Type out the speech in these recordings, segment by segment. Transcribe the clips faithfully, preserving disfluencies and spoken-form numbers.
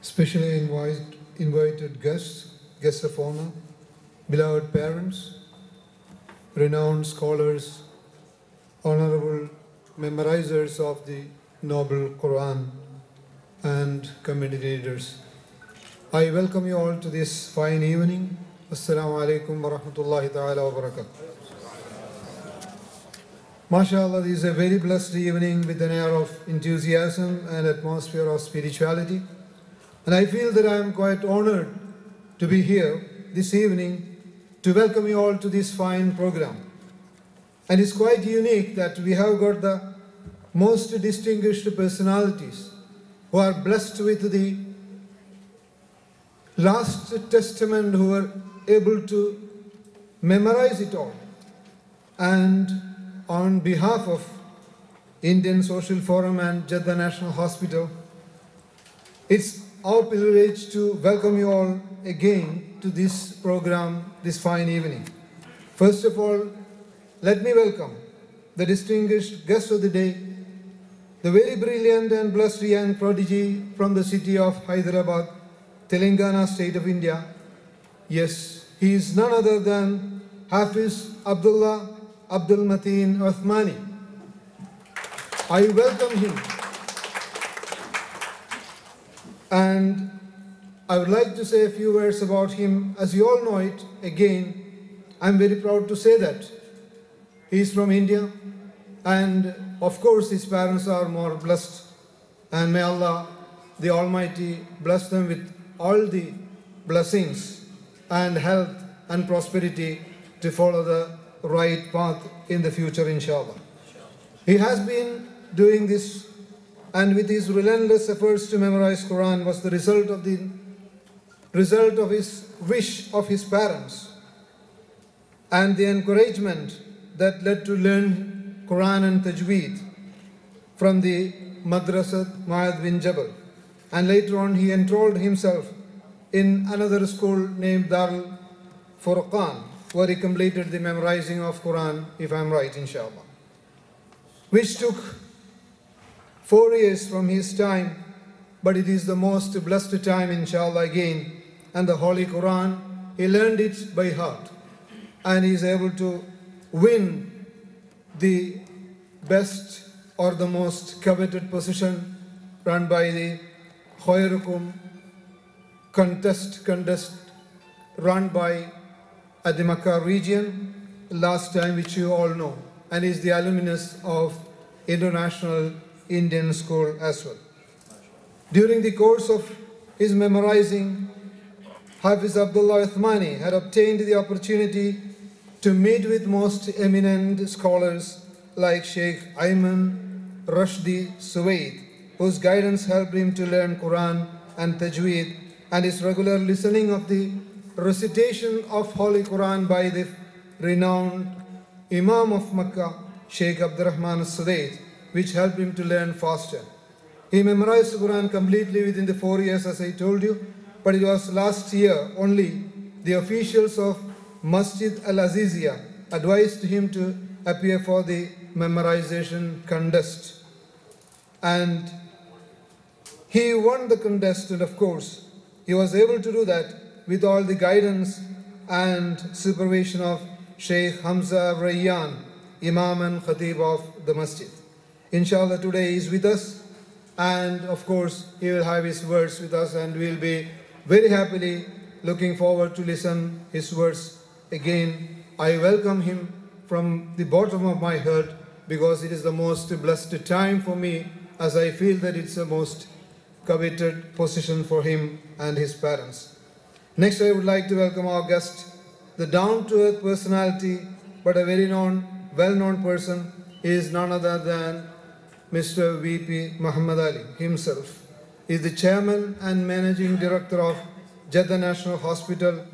Specially invite, invited guests, guests of honor, beloved parents, renowned scholars, honorable memorizers of the noble Quran, and community leaders. I welcome you all to this fine evening. Assalamu alaikum wa rahmatullahi ta'ala wa barakatuh. MashaAllah, this is a very blessed evening with an air of enthusiasm and atmosphere of spirituality. And I feel that I am quite honored to be here this evening to welcome you all to this fine program. And it's quite unique that we have got the most distinguished personalities who are blessed with the last testament, who were able to memorize it all. And on behalf of Indian Social Forum and Jeddah National Hospital, it's our privilege to welcome you all again to this program this fine evening. First of all, let me welcome the distinguished guest of the day, the very brilliant and blessed young prodigy from the city of Hyderabad, Telangana state of India. Yes, he is none other than Hafiz Abdullah Abdul Mateen Uthmani. I welcome him. And I would like to say a few words about him. As you all know it, again, I'm very proud to say that he is from India. And of course, his parents are more blessed. And may Allah, the Almighty, bless them with all the blessings and health and prosperity to follow the right path in the future, inshallah. He has been doing this, and with his relentless efforts to memorize Quran was the result of the result of his wish of his parents and the encouragement that led to learn Quran and Tajweed from the Madrasat Mayad bin Jabal. And later on, he enrolled himself in another school named Darul Furqan, where he completed the memorizing of Quran, if I'm right, inshallah, which took four years from his time, but it is the most blessed time, inshallah, again. And the Holy Quran, he learned it by heart, and he is able to win the best or the most coveted position run by the Khairukum contest, contest run by Adimakar region last time, which you all know, and is the alumnus of International Indian School as well. During the course of his memorizing, Hafiz Abdullah Uthmani had obtained the opportunity to meet with most eminent scholars like Sheikh Ayman Rashdi Suwaid, whose guidance helped him to learn Quran and Tajweed, and his regular listening of the recitation of Holy Quran by the renowned Imam of Makkah, Sheikh Abdurrahman Sudais, which helped him to learn faster. He memorized Quran completely within the four years, as I told you, but it was last year only the officials of Masjid al-Aziziyah advised him to appear for the memorization contest. And he won the contest, and of course, he was able to do that with all the guidance and supervision of Sheikh Hamza Rayyan, Imam and Khatib of the Masjid. Inshallah, today he is with us, and of course, he will have his words with us, and we will be very happily looking forward to listen his words again. I welcome him from the bottom of my heart, because it is the most blessed time for me, as I feel that it's the most coveted position for him and his parents. Next, I would like to welcome our guest, the down-to-earth personality, but a very known, well-known person. He is none other than Mister V P Muhammad Ali himself. He is the chairman and managing director of Jeddah National Hospital,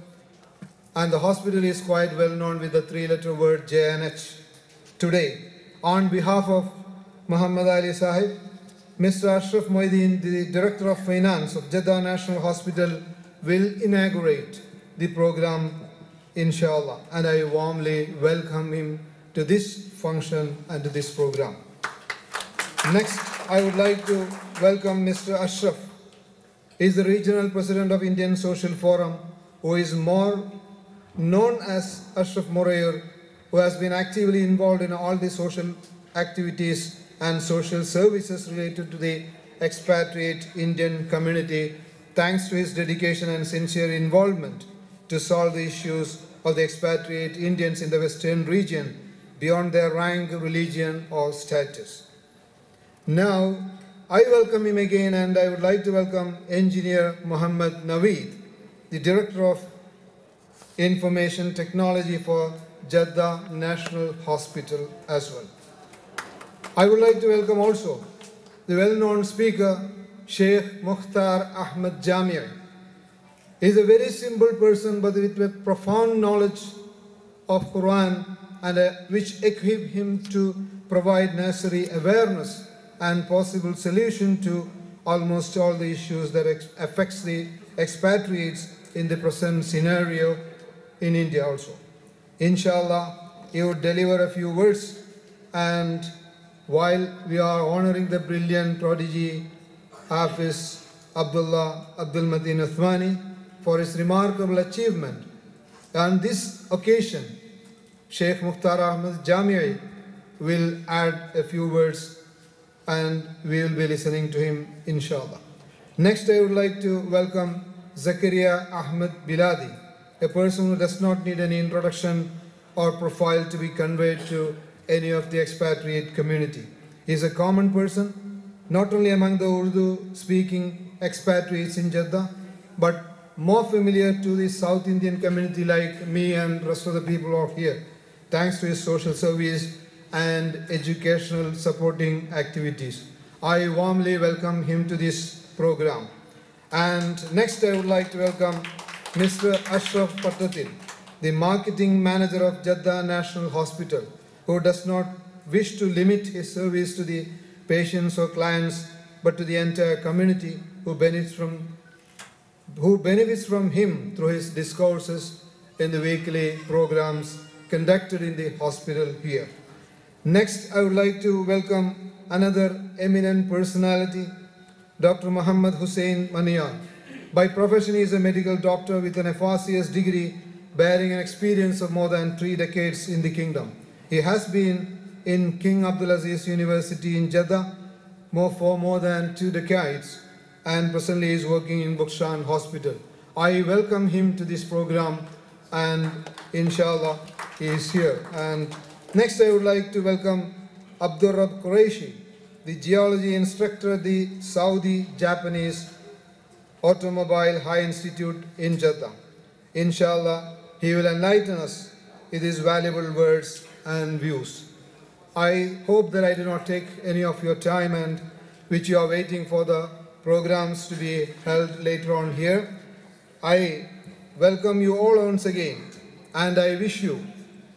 and the hospital is quite well-known with the three-letter word J N H. Today, on behalf of Muhammad Ali Sahib, Mister Ashraf Moideen, the Director of Finance of Jeddah National Hospital, will inaugurate the program, inshallah, and I warmly welcome him to this function and to this program. Next, I would like to welcome Mister Ashraf. He is the Regional President of Indian Social Forum, who is more known as Ashraf Morayur, who has been actively involved in all the social activities and social services related to the expatriate Indian community, thanks to his dedication and sincere involvement to solve the issues of the expatriate Indians in the Western region beyond their rank, religion, or status. Now, I welcome him again, and I would like to welcome Engineer Muhammad Naveed, the Director of Information Technology for Jeddah National Hospital as well. I would like to welcome also the well-known speaker, Sheikh Mukhtar Ahmed Jamei. He is a very simple person, but with a profound knowledge of Quran, and uh, which equip him to provide necessary awareness and possible solution to almost all the issues that affects the expatriates in the present scenario in India also. Inshallah, he would deliver a few words, and while we are honoring the brilliant prodigy Hafiz Abdullah Abdul Mateen Uthmani for his remarkable achievement, on this occasion, Sheikh Mukhtar Ahmed Jamei will add a few words, and we will be listening to him, inshallah. Next, I would like to welcome Zakaria Ahmed Biladi, a person who does not need any introduction or profile to be conveyed to any of the expatriate community. He is a common person, not only among the Urdu-speaking expatriates in Jeddah, but more familiar to the South Indian community like me and rest of the people out here, thanks to his social service and educational supporting activities. I warmly welcome him to this program. And next, I would like to welcome Mister Ashraf Pattatin, the marketing manager of Jeddah National Hospital, who does not wish to limit his service to the patients or clients, but to the entire community who benefits from, who benefits from him through his discourses in the weekly programs conducted in the hospital here. Next, I would like to welcome another eminent personality, Doctor Muhammad Hussain Maniyan. By profession, he is a medical doctor with an F R C S degree, bearing an experience of more than three decades in the kingdom. He has been in King Abdulaziz University in Jeddah more for more than two decades, and presently is working in Bukshan Hospital. I welcome him to this program, and inshallah, he is here. And next, I would like to welcome Abdul Rabb Qureshi, the geology instructor at the Saudi Japanese Automobile High Institute in Jeddah. Inshallah, he will enlighten us with his valuable words and views. I hope that I do not take any of your time, and which you are waiting for the programs to be held later on here. I welcome you all once again, and I wish you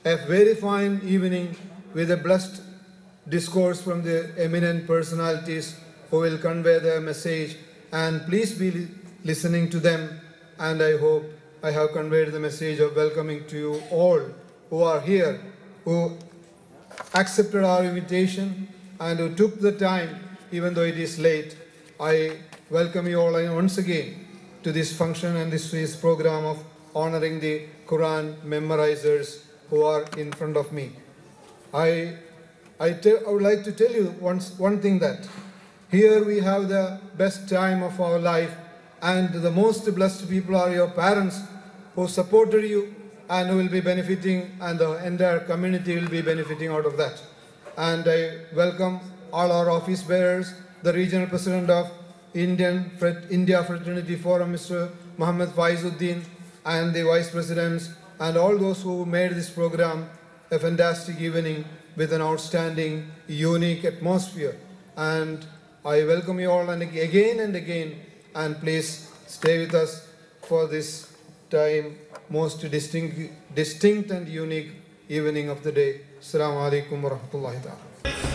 a very fine evening with a blessed discourse from the eminent personalities who will convey their message, and please be listening to them, and I hope I have conveyed the message of welcoming to you all who are here, who accepted our invitation and who took the time, even though it is late. I welcome you all once again to this function and this, this program of honoring the Quran memorizers who are in front of me. I, I, I would like to tell you once, one thing, that here we have the best time of our life, and the most blessed people are your parents who supported you and who will be benefiting, and the entire community will be benefiting out of that. And I welcome all our office bearers, the Regional President of Indian India Fraternity Forum, Mister Mohammed Faizuddin, and the Vice Presidents, and all those who made this program a fantastic evening with an outstanding, unique atmosphere. And I welcome you all again and again, and please stay with us for this time, most distinct, distinct and unique evening of the day. Assalamu alaikum wa rahmatullahi ta'ala.